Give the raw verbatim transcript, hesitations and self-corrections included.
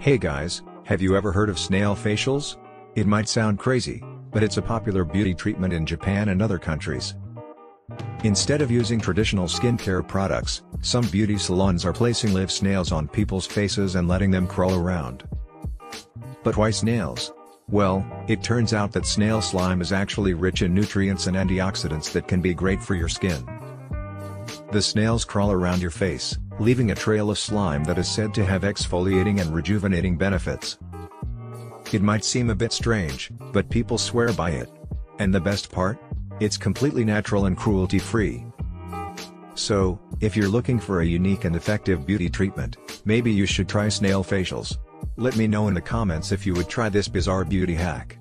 Hey guys, have you ever heard of snail facials? It might sound crazy, but it's a popular beauty treatment in Japan and other countries. Instead of using traditional skincare products, some beauty salons are placing live snails on people's faces and letting them crawl around. But why snails? Well, it turns out that snail slime is actually rich in nutrients and antioxidants that can be great for your skin. The snails crawl around your face, leaving a trail of slime that is said to have exfoliating and rejuvenating benefits. It might seem a bit strange, but people swear by it. And the best part? It's completely natural and cruelty-free. So, if you're looking for a unique and effective beauty treatment, maybe you should try snail facials. Let me know in the comments if you would try this bizarre beauty hack.